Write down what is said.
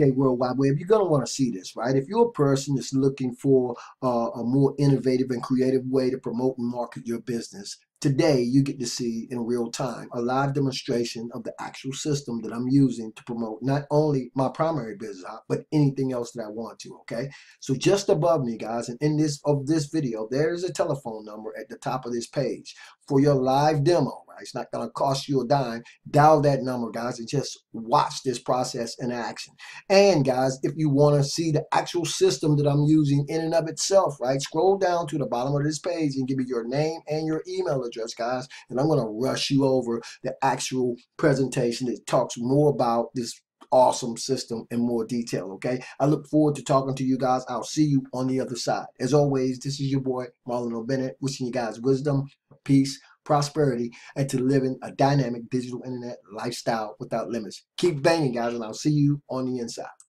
Okay, World Wide Web, you're going to want to see this, right? If you're a person that's looking for a more innovative and creative way to promote and market your business, today you get to see in real time a live demonstration of the actual system that I'm using to promote not only my primary business, but anything else that I want to, okay? So just above me, guys, and in this video, there's a telephone number at the top of this page for your live demo, right? It's not going to cost you a dime. Dial that number, guys, and just watch this process in action. And guys, if you want to see the actual system that I'm using in and of itself, right, scroll down to the bottom of this page and give me your name and your email address, guys, and I'm going to rush you over the actual presentation that talks more about this awesome system in more detail, okay? I look forward to talking to you guys. I'll see you on the other side. As always, this is your boy, Marlon O'Bennett, wishing you guys wisdom, peace, prosperity, and to living a dynamic digital internet lifestyle without limits. Keep banging, guys, and I'll see you on the inside.